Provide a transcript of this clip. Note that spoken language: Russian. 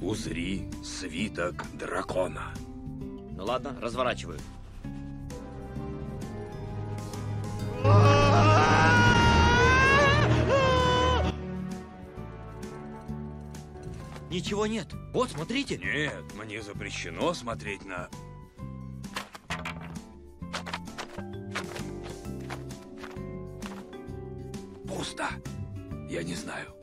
Узри свиток дракона. Ну ладно, разворачиваю. Ничего нет. Вот, смотрите. Нет, мне запрещено смотреть на... Пусто. Я не знаю.